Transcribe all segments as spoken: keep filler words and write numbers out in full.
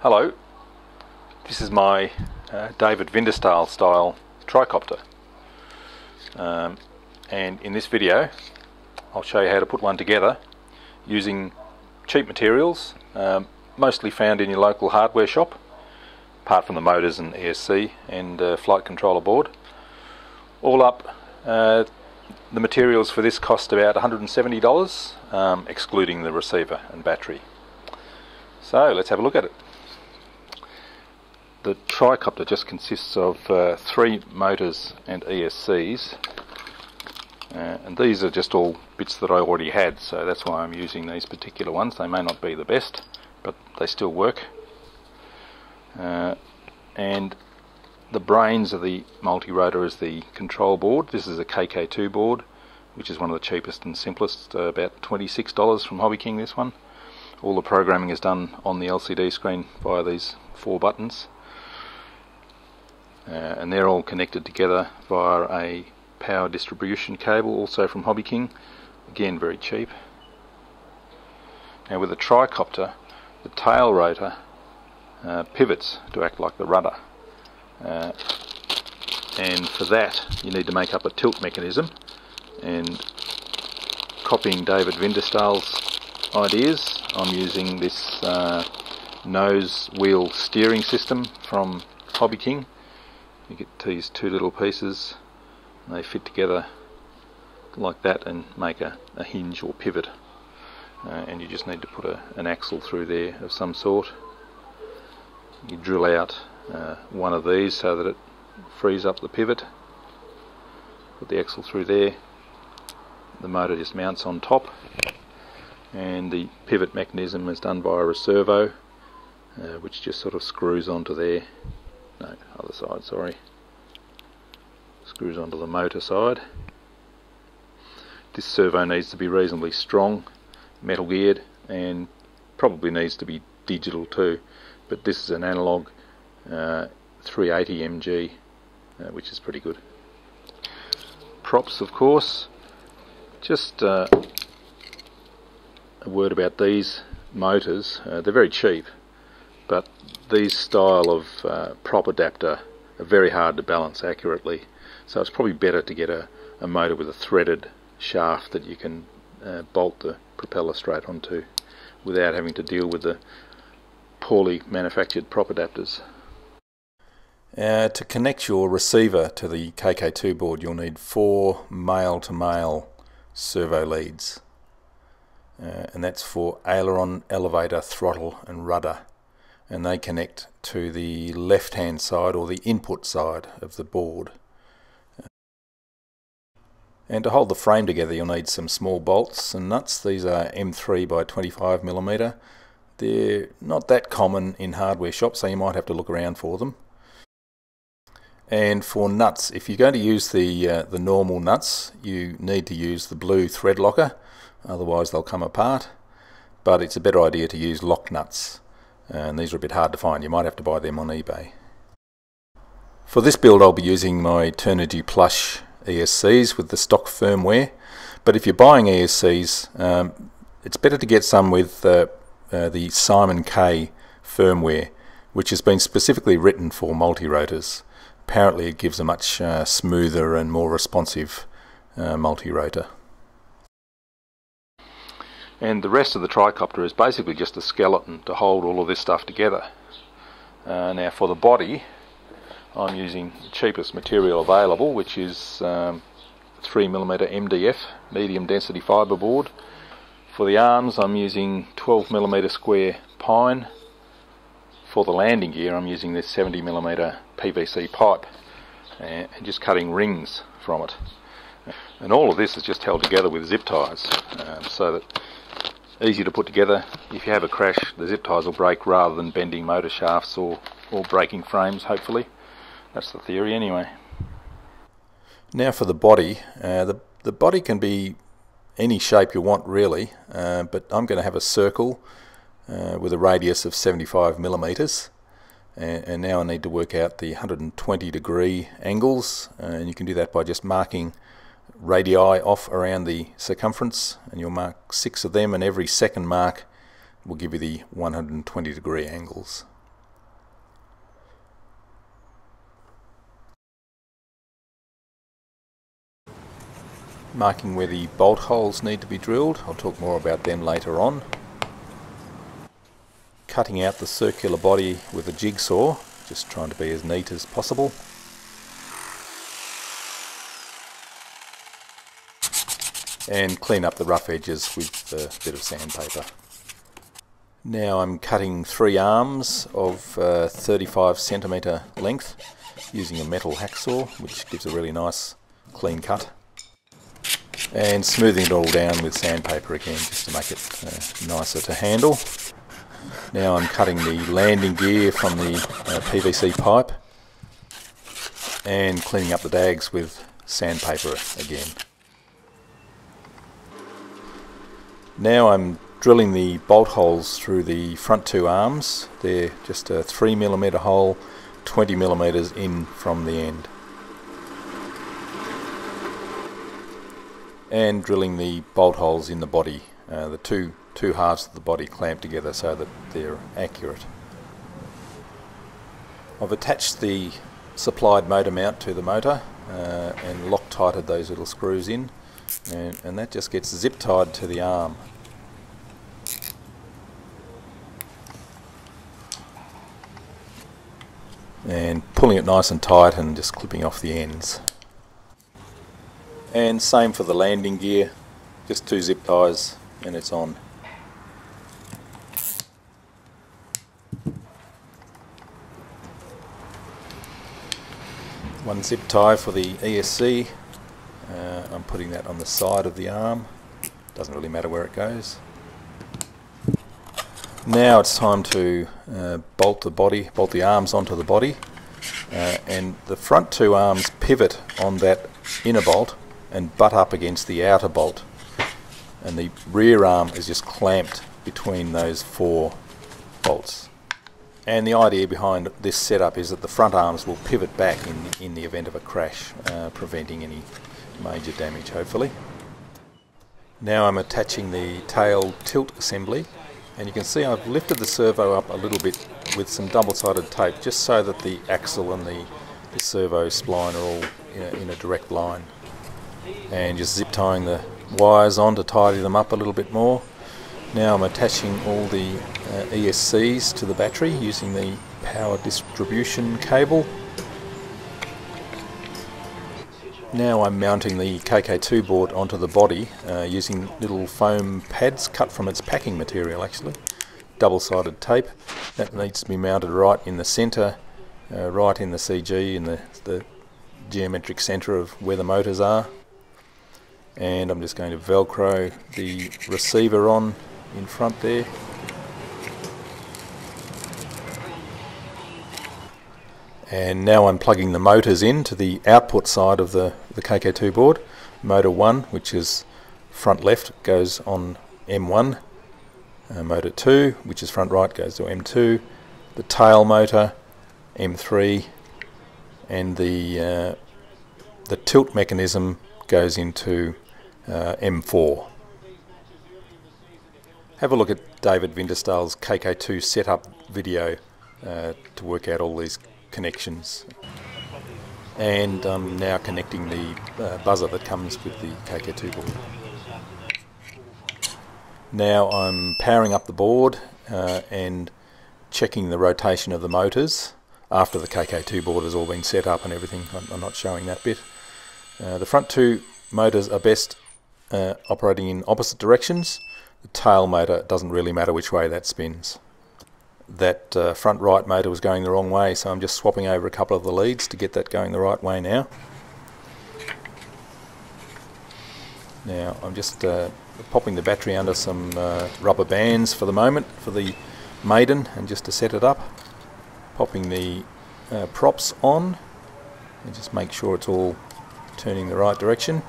Hello, this is my uh, David Windestal style tricopter, um, and in this video I'll show you how to put one together using cheap materials, um, mostly found in your local hardware shop, apart from the motors and E S C and uh, flight controller board. All up, uh, the materials for this cost about one hundred and seventy dollars, um, excluding the receiver and battery. So let's have a look at it. The tricopter just consists of uh, three motors and E S Cs, uh, and these are just all bits that I already had, so that's why I'm using these particular ones. They may not be the best, but they still work. Uh, and the brains of the multi-rotor is the control board. This is a K K two board, which is one of the cheapest and simplest, uh, about twenty-six dollars from HobbyKing, this one. All the programming is done on the L C D screen via these four buttons. Uh, and they're all connected together via a power distribution cable, also from HobbyKing, again very cheap. Now with a tricopter, the tail rotor uh, pivots to act like the rudder, uh, and for that you need to make up a tilt mechanism, and copying David Windestal's ideas, I'm using this uh, nose wheel steering system from HobbyKing. You get these two little pieces, and they fit together like that and make a, a hinge or pivot. Uh, and you just need to put a, an axle through there of some sort. You drill out uh, one of these so that it frees up the pivot. Put the axle through there. The motor just mounts on top. And the pivot mechanism is done via a servo, uh, which just sort of screws onto there. No, other side, sorry. Screws onto the motor side. This servo needs to be reasonably strong, metal geared, and probably needs to be digital too. But this is an analog uh, three eighty M G, uh, which is pretty good. Props, of course. Just uh, a word about these motors. Uh, they're very cheap, but these style of uh, prop adapter are very hard to balance accurately, so it's probably better to get a, a motor with a threaded shaft that you can uh, bolt the propeller straight onto without having to deal with the poorly manufactured prop adapters. Uh, to connect your receiver to the K K two board, you'll need four male-to-male servo leads, uh, and that's for aileron, elevator, throttle and rudder, and they connect to the left hand side or the input side of the board. And to hold the frame together you'll need some small bolts and nuts. These are M three by twenty-five millimeter. They're not that common in hardware shops, so you might have to look around for them. And for nuts, if you're going to use the, uh, the normal nuts, you need to use the blue thread locker, otherwise they'll come apart, but it's a better idea to use lock nuts. And these are a bit hard to find, you might have to buy them on eBay. For this build I'll be using my Turnigy Plush E S Cs with the stock firmware, but if you're buying E S Cs, um, it's better to get some with uh, uh, the Simon K firmware, which has been specifically written for multi-rotors. Apparently it gives a much uh, smoother and more responsive uh, multi-rotor. And the rest of the tricopter is basically just a skeleton to hold all of this stuff together. Uh, now for the body, I'm using the cheapest material available, which is um, three millimeter M D F, medium density fibre board. For the arms I'm using twelve millimeter square pine. For the landing gear I'm using this seventy millimeter P V C pipe, and just cutting rings from it. And all of this is just held together with zip ties, um, so that easy to put together. If you have a crash, the zip ties will break rather than bending motor shafts or, or breaking frames, hopefully. That's the theory anyway. Now for the body. Uh, the, the body can be any shape you want really, uh, but I'm going to have a circle uh, with a radius of seventy-five millimetres. And, and now I need to work out the one hundred and twenty degree angles, uh, and you can do that by just marking radii off around the circumference, and you'll mark six of them, and every second mark will give you the one hundred and twenty degree angles. marking where the bolt holes need to be drilled. I'll talk more about them later on. Cutting out the circular body with a jigsaw, just trying to be as neat as possible. And clean up the rough edges with a bit of sandpaper. Now I'm cutting three arms of uh, thirty-five centimetre length using a metal hacksaw, which gives a really nice clean cut. And smoothing it all down with sandpaper again, just to make it uh, nicer to handle. Now I'm cutting the landing gear from the uh, P V C pipe and cleaning up the bags with sandpaper again. Now I'm drilling the bolt holes through the front two arms. They're just a three millimetre hole, twenty millimetres in from the end. And drilling the bolt holes in the body. Uh, the two, two halves of the body clamped together so that they're accurate. I've attached the supplied motor mount to the motor uh, and Loctited those little screws in. And, and that just gets zip tied to the arm. And pulling it nice and tight and just clipping off the ends. And same for the landing gear, just two zip ties and it's on. One zip tie for the E S C. Uh, I'm putting that on the side of the arm, doesn't really matter where it goes. Now it's time to uh, bolt the body, bolt the arms onto the body, uh, and the front two arms pivot on that inner bolt and butt up against the outer bolt, and the rear arm is just clamped between those four bolts. And the idea behind this setup is that the front arms will pivot back in the, in the event of a crash, uh, preventing any major damage, hopefully. Now I'm attaching the tail tilt assembly, and you can see I've lifted the servo up a little bit with some double-sided tape just so that the axle and the, the servo spline are all in a, in a direct line. And just zip tying the wires on to tidy them up a little bit more. Now I'm attaching all the uh, E S Cs to the battery using the power distribution cable. Now I'm mounting the K K two board onto the body uh, using little foam pads cut from its packing material, actually. Double-sided tape. That needs to be mounted right in the centre, uh, right in the C G, in the, the geometric centre of where the motors are. And I'm just going to Velcro the receiver on in front there. And now I'm plugging the motors in to the output side of the, the K K two board. Motor one, which is front left, goes on M one. Uh, motor two, which is front right, goes to M two. The tail motor, M three. And the, uh, the tilt mechanism goes into uh, M four. Have a look at David Windestal's K K two setup video uh, to work out all these connections. And I'm um, now connecting the uh, buzzer that comes with the K K two board. Now I'm powering up the board uh, and checking the rotation of the motors after the K K two board has all been set up and everything. I'm, I'm not showing that bit. Uh, the front two motors are best uh, operating in opposite directions. The tail motor doesn't really matter which way that spins. That uh, front right motor was going the wrong way, so I'm just swapping over a couple of the leads to get that going the right way now. Now I'm just uh, popping the battery under some uh, rubber bands for the moment for the maiden and just to set it up. Popping the uh, props on and just make sure it's all turning the right direction.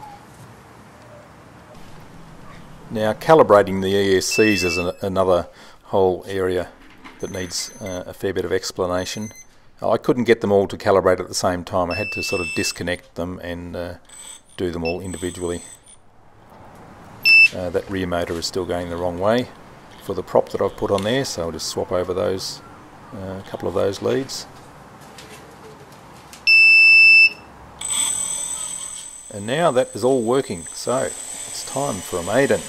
Now calibrating the E S Cs is an, another whole area that needs uh, a fair bit of explanation. I couldn't get them all to calibrate at the same time. I had to sort of disconnect them and uh, do them all individually. Uh, that rear motor is still going the wrong way for the prop that I've put on there, so I'll just swap over those, uh, a couple of those leads. And now that is all working, so it's time for a maiden.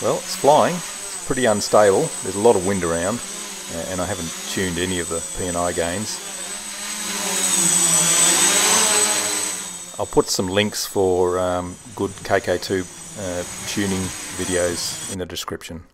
Well, it's flying, it's pretty unstable, there's a lot of wind around, and I haven't tuned any of the P and I gains. I'll put some links for um, good K K two uh, tuning videos in the description.